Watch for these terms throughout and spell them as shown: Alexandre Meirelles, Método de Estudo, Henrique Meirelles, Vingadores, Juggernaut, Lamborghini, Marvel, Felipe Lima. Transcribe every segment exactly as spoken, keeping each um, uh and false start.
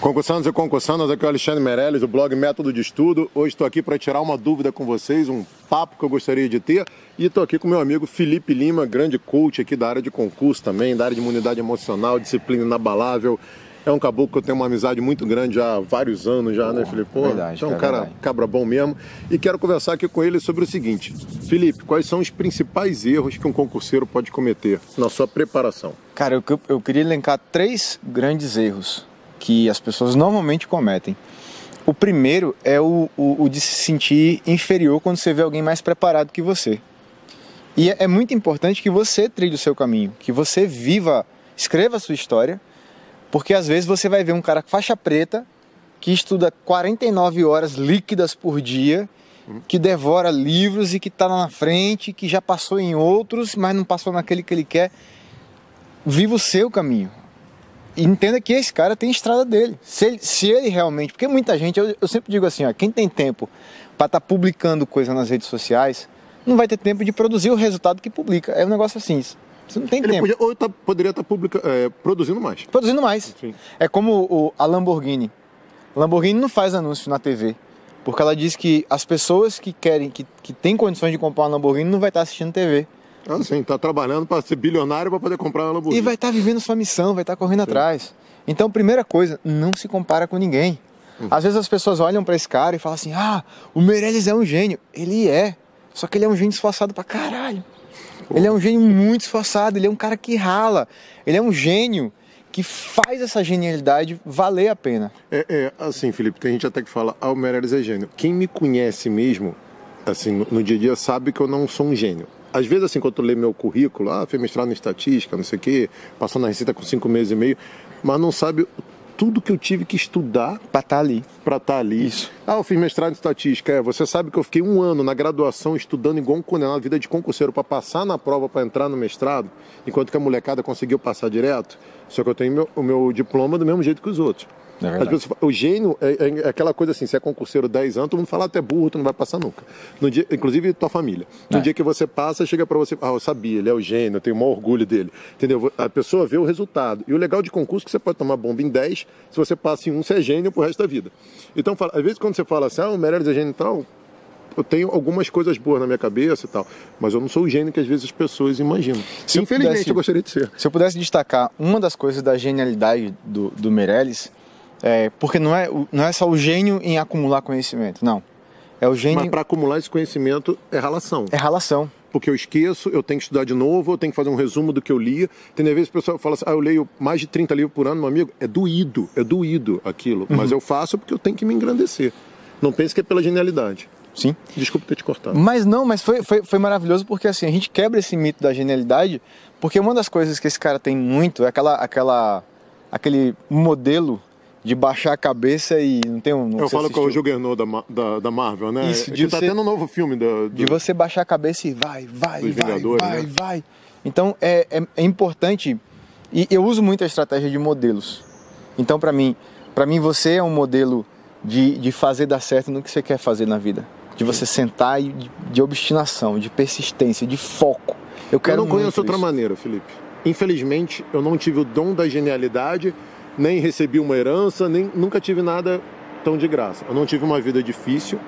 Concursandos e concursandas, aqui é o Alexandre Meirelles, do blog Método de Estudo. Hoje estou aqui para tirar uma dúvida com vocês, um papo que eu gostaria de ter. E estou aqui com meu amigo Felipe Lima, grande coach aqui da área de concurso também, da área de imunidade emocional, disciplina inabalável. É um caboclo que eu tenho uma amizade muito grande já há vários anos já, oh, né, Felipe? Pô, verdade, então é um cara verdade. cabra bom mesmo. E quero conversar aqui com ele sobre o seguinte. Felipe, quais são os principais erros que um concurseiro pode cometer na sua preparação? Cara, eu, eu queria elencar três grandes erros que as pessoas normalmente cometem. O primeiro é o, o, o de se sentir inferior quando você vê alguém mais preparado que você. E é, é muito importante que você trilhe o seu caminho, que você viva, escreva a sua história, porque às vezes você vai ver um cara faixa preta, que estuda quarenta e nove horas líquidas por dia, que devora livros e que está lá na frente, que já passou em outros, mas não passou naquele que ele quer. Viva o seu caminho. Entenda que esse cara tem a estrada dele. Se ele, se ele realmente... Porque muita gente... Eu, eu sempre digo assim, ó, quem tem tempo para estar tá publicando coisa nas redes sociais, não vai ter tempo de produzir o resultado que publica. É um negócio assim. Você não tem ele tempo. Podia, ou tá, poderia estar tá é, produzindo mais. Produzindo mais. Enfim. É como o, a Lamborghini. A Lamborghini não faz anúncio na T V. Porque ela diz que as pessoas que querem, que, que têm condições de comprar uma Lamborghini, não vai estar tá assistindo T V. Ah, sim, tá trabalhando para ser bilionário para poder comprar uma Lamborghini. E vai estar tá vivendo sua missão, vai estar tá correndo sim. atrás. Então, primeira coisa, não se compara com ninguém. Uhum. Às vezes as pessoas olham para esse cara e falam assim, ah, o Meirelles é um gênio. Ele é, só que ele é um gênio esforçado pra caralho. Pô. Ele é um gênio muito esforçado, ele é um cara que rala. Ele é um gênio que faz essa genialidade valer a pena. É, é assim, Felipe, tem gente até que fala, ah, o Meirelles é gênio. Quem me conhece mesmo, assim, no, no dia a dia, sabe que eu não sou um gênio. Às vezes, assim, quando eu leio meu currículo, ah, fui mestrado em estatística, não sei o quê, passou na Receita com cinco meses e meio, mas não sabe tudo que eu tive que estudar para estar ali. Para estar ali. Isso. Ah, eu fiz mestrado em estatística. É, você sabe que eu fiquei um ano na graduação estudando igual um condenado, vida de concurseiro, para passar na prova, para entrar no mestrado, enquanto que a molecada conseguiu passar direto, só que eu tenho meu, o meu diploma do mesmo jeito que os outros. É Às vezes, o gênio é, é aquela coisa assim, você é concurseiro dez anos, todo mundo fala até burro, tu não vai passar nunca. No dia, inclusive tua família. No é. dia que você passa, chega pra você, ah, eu sabia, ele é o gênio, eu tenho o maior orgulho dele. Entendeu? A pessoa vê o resultado. E o legal de concurso é que você pode tomar bomba em dez, se você passa em um, você é gênio pro resto da vida. Então, fala, às vezes quando você fala assim, ah, o Meirelles é gênio e tal, eu tenho algumas coisas boas na minha cabeça e tal, mas eu não sou o gênio que às vezes as pessoas imaginam. Se Infelizmente, eu, pudesse, eu gostaria de ser. Se eu pudesse destacar uma das coisas da genialidade do, do Meirelles, É, porque não é, não é só o gênio em acumular conhecimento, não. É o gênio... Mas para acumular esse conhecimento é ralação. É ralação. Porque eu esqueço, eu tenho que estudar de novo, eu tenho que fazer um resumo do que eu li. Tem às vezes o pessoal fala assim, ah, eu leio mais de trinta livros por ano, meu amigo. É doído, é doído aquilo. Uhum. Mas eu faço porque eu tenho que me engrandecer. Não pense que é pela genialidade. Sim. Desculpa ter te cortado. Mas não, mas foi, foi, foi maravilhoso porque assim, a gente quebra esse mito da genialidade, porque uma das coisas que esse cara tem muito é aquela, aquela, aquele modelo... de baixar a cabeça e não tem um... Não eu falo que é o Juggernaut da, da, da Marvel, né? Isso, de que você, tá tendo um novo filme. Da, do, de você baixar a cabeça e vai, vai, vai, Vingadores, vai, né? vai. Então, é, é, é importante... E eu uso muito a estratégia de modelos. Então, para mim, pra mim, você é um modelo de, de fazer dar certo no que você quer fazer na vida. De você sentar e de, de obstinação, de persistência, de foco. Eu, quero eu não conheço outra maneira, Felipe. Infelizmente, eu não tive o dom da genialidade... Nem recebi uma herança, nem nunca tive nada tão de graça. Eu não tive uma vida difícil,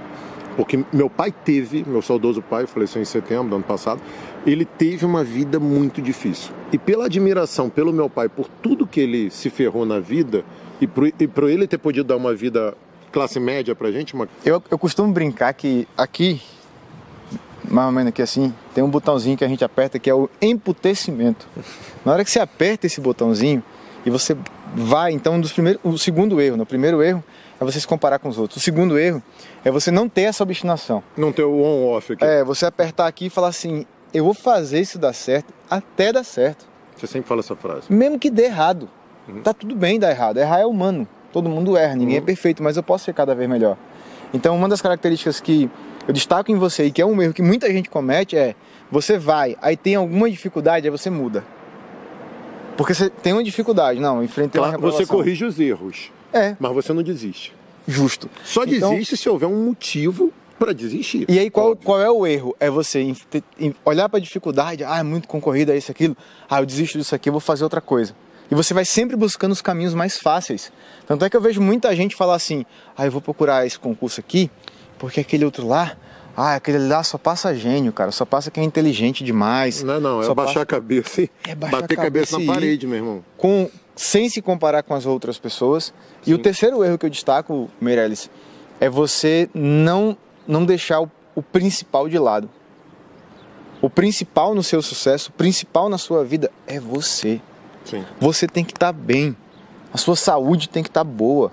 porque meu pai teve, meu saudoso pai, faleceu em setembro do ano passado, ele teve uma vida muito difícil. E pela admiração pelo meu pai, por tudo que ele se ferrou na vida, e por, e por ele ter podido dar uma vida classe média pra gente... Uma... Eu, eu costumo brincar que aqui, mais ou menos aqui assim, tem um botãozinho que a gente aperta que é o emputecimento. Na hora que você aperta esse botãozinho, e você vai, então, dos primeiros, o segundo erro, né? O primeiro erro é você se comparar com os outros. O segundo erro é você não ter essa obstinação. Não ter o on-off aqui. É, você apertar aqui e falar assim, eu vou fazer isso dar certo até dar certo. Você sempre fala essa frase. Mesmo que dê errado. Uhum. Tá tudo bem dar errado. Errar é humano. Todo mundo erra, ninguém uhum. é perfeito, mas eu posso ser cada vez melhor. Então, uma das características que eu destaco em você e que é um erro que muita gente comete é você vai, aí tem alguma dificuldade, aí você muda. Porque você tem uma dificuldade, não, enfrentei claro, uma reprovação. Você corrige os erros, é. mas você não desiste. Justo. Só então, desiste se houver um motivo para desistir. E aí qual, qual é o erro? É você olhar para a dificuldade, ah, é muito concorrida, é isso, aquilo, ah, eu desisto disso aqui, eu vou fazer outra coisa. E você vai sempre buscando os caminhos mais fáceis. Tanto é que eu vejo muita gente falar assim, ah, eu vou procurar esse concurso aqui, porque aquele outro lá, ah, aquele lá só passa gênio, cara, só passa quem é inteligente demais. Não, não, é baixar a cabeça, é bater a cabeça na parede, meu irmão. Com, sem se comparar com as outras pessoas. Sim. E o terceiro erro que eu destaco, Meirelles, é você não, não deixar o, o principal de lado. O principal no seu sucesso, o principal na sua vida é você. Sim. Você tem que estar bem, a sua saúde tem que estar boa.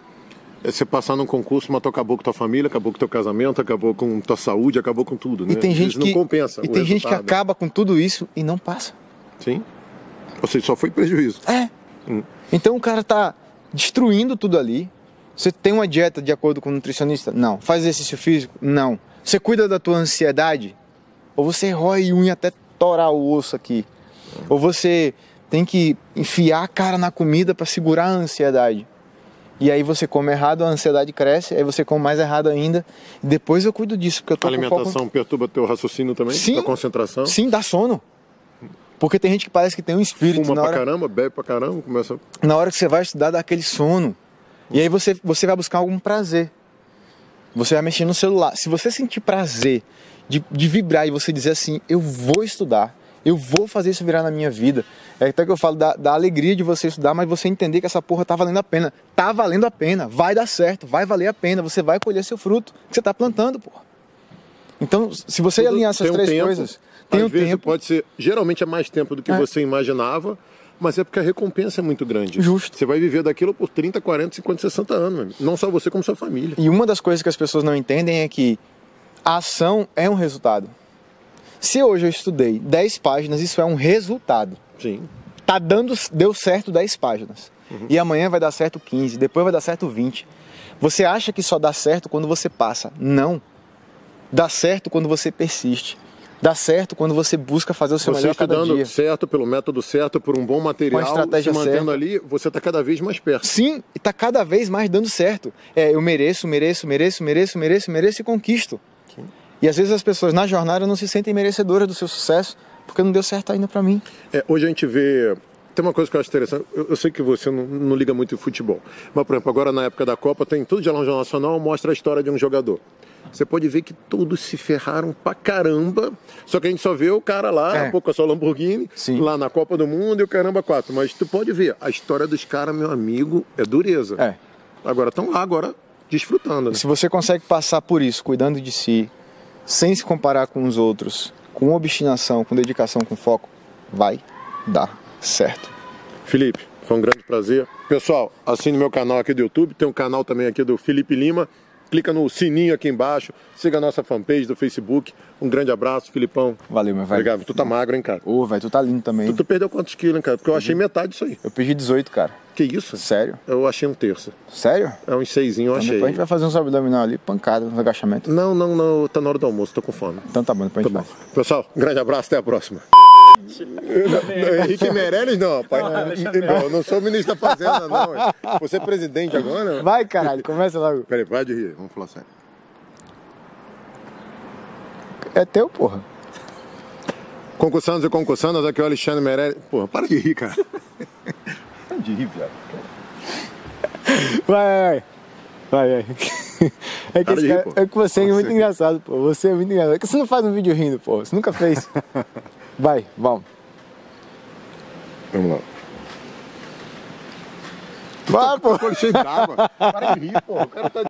É você passar num concurso, mas acabou com tua família, acabou com teu casamento, acabou com tua saúde, acabou com tudo, né? E tem gente isso que não compensa. E tem resultado. Gente que acaba com tudo isso e não passa. Sim. Ou seja, só foi prejuízo. É. Hum. Então o cara tá destruindo tudo ali. Você tem uma dieta de acordo com o nutricionista? Não. Faz exercício físico? Não. Você cuida da tua ansiedade? Ou você rói unha até torar o osso aqui? Hum. Ou você tem que enfiar a cara na comida para segurar a ansiedade? E aí você come errado, a ansiedade cresce, aí você come mais errado ainda. Depois eu cuido disso, porque eu tô com foco. A alimentação perturba teu raciocínio também? Sim. Tua concentração? Sim, dá sono. Porque tem gente que parece que tem um espírito. Fuma na pra hora... caramba, bebe pra caramba, começa... Na hora que você vai estudar, dá aquele sono. E aí você, você vai buscar algum prazer. Você vai mexer no celular. Se você sentir prazer de, de vibrar e você dizer assim, eu vou estudar, eu vou fazer isso virar na minha vida. É até que eu falo da, da alegria de você estudar, mas você entender que essa porra tá valendo a pena. Tá valendo a pena, vai dar certo, vai valer a pena, você vai colher seu fruto que você tá plantando, porra. Então, se você tudo alinhar essas três tempo, coisas, tem um tempo. Pode ser, geralmente é mais tempo do que é. Você imaginava, mas é porque a recompensa é muito grande. Justo. Você vai viver daquilo por trinta, quarenta, cinquenta, sessenta anos, não só você como sua família. E uma das coisas que as pessoas não entendem é que a ação é um resultado. Se hoje eu estudei dez páginas, isso é um resultado. Sim. Tá dando, deu certo dez páginas. Uhum. E amanhã vai dar certo quinze, depois vai dar certo vinte. Você acha que só dá certo quando você passa? Não. Dá certo quando você persiste. Dá certo quando você busca fazer o seu você melhor cada dia. Você estudando certo, pelo método certo, por um bom material, com a estratégia se mantendo certa. Ali, você está cada vez mais perto. Sim, está cada vez mais dando certo. É, eu mereço, mereço, mereço, mereço, mereço, mereço e conquisto. Sim. E às vezes as pessoas na jornada não se sentem merecedoras do seu sucesso porque não deu certo ainda para mim. É, hoje a gente vê... Tem uma coisa que eu acho interessante. Eu, eu sei que você não, não liga muito em futebol. Mas, por exemplo, agora na época da Copa, tem tudo de Jornal Nacional, mostra a história de um jogador. Você pode ver que todos se ferraram pra caramba. Só que a gente só vê o cara lá, é. um pouco a sua Lamborghini, sim. Lá na Copa do Mundo e o caramba quatro. Mas tu pode ver, a história dos caras, meu amigo, é dureza. É. Agora estão lá, agora desfrutando. Né? Se você consegue passar por isso, cuidando de si, sem se comparar com os outros, com obstinação, com dedicação, com foco, vai dar certo. Felipe, foi um grande prazer. Pessoal, assine meu canal aqui do YouTube, tem um canal também aqui do Felipe Lima, clica no sininho aqui embaixo, siga a nossa fanpage do Facebook. Um grande abraço, Filipão. Valeu, meu velho. Obrigado. Tu tá magro, hein, cara? Ô, oh, velho, tu tá lindo também. Tu, tu perdeu quantos quilos, hein, cara? Porque eu achei metade disso aí. Eu perdi dezoito, cara. Que isso? Sério? Eu achei um terço. Sério? É uns seisinho, eu então, achei. Depois a gente vai fazer uns abdominal ali, pancada, uns agachamento. Não, não, não. Tá na hora do almoço, tô com fome. Então tá bom, depois tá a gente bom. Vai. Pessoal, um grande abraço, até a próxima. Não, Henrique Meirelles não, rapaz. Não, eu não sou ministro da Fazenda, não. Você é presidente agora? Vai, caralho, começa logo. Peraí, vai de rir, vamos falar sério. É teu, porra. Concursandos e concursandas, aqui é o Alexandre Meirelles. Porra, para de rir, cara. Para de rir, viado. Vai, vai, vai. vai. É que, rir, cara, é que você é muito engraçado, pô. Você é muito engraçado. É que você não faz um vídeo rindo, pô. Você nunca fez. Vai, vamos. Vamos lá. Vai, pô. Cheio d'água. Para de rir, pô. O cara tá